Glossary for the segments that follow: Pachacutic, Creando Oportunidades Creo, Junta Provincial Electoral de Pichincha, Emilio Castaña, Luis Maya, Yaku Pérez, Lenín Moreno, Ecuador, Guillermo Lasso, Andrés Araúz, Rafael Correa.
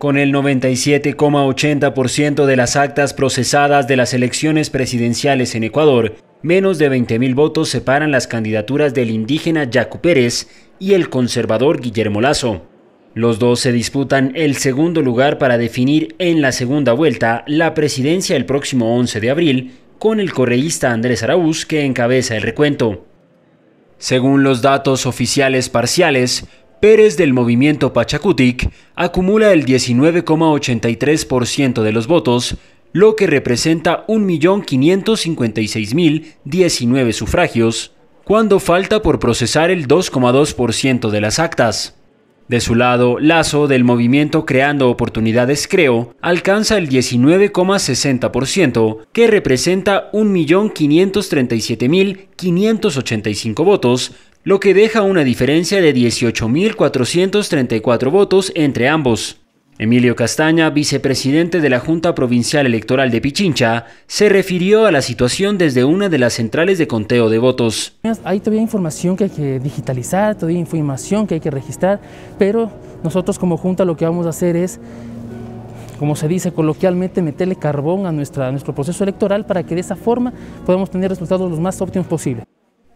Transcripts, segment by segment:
Con el 97,80% de las actas procesadas de las elecciones presidenciales en Ecuador, menos de 20.000 votos separan las candidaturas del indígena Yaku Pérez y el conservador Guillermo Lasso. Los dos se disputan el segundo lugar para definir en la segunda vuelta la presidencia el próximo 11 de abril, con el correísta Andrés Araúz, que encabeza el recuento. Según los datos oficiales parciales, Pérez del movimiento Pachacutic acumula el 19,83% de los votos, lo que representa 1.556.019 sufragios, cuando falta por procesar el 2,2% de las actas. De su lado, Lasso del movimiento Creando Oportunidades Creo alcanza el 19,60%, que representa 1.537.585 votos, lo que deja una diferencia de 18.434 votos entre ambos. Emilio Castaña, vicepresidente de la Junta Provincial Electoral de Pichincha, se refirió a la situación desde una de las centrales de conteo de votos. Hay todavía información que hay que digitalizar, todavía información que hay que registrar, pero nosotros como Junta lo que vamos a hacer es, como se dice coloquialmente, meterle carbón a nuestro proceso electoral para que de esa forma podamos tener resultados los más óptimos posible.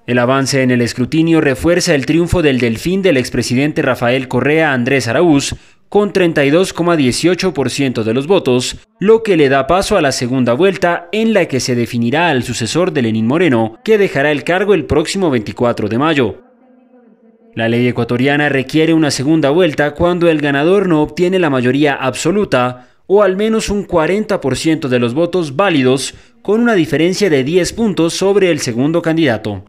El avance en el escrutinio refuerza el triunfo del delfín del expresidente Rafael Correa, Andrés Araúz, con 32,18% de los votos, lo que le da paso a la segunda vuelta en la que se definirá al sucesor de Lenín Moreno, que dejará el cargo el próximo 24 de mayo. La ley ecuatoriana requiere una segunda vuelta cuando el ganador no obtiene la mayoría absoluta o al menos un 40% de los votos válidos, con una diferencia de 10 puntos sobre el segundo candidato.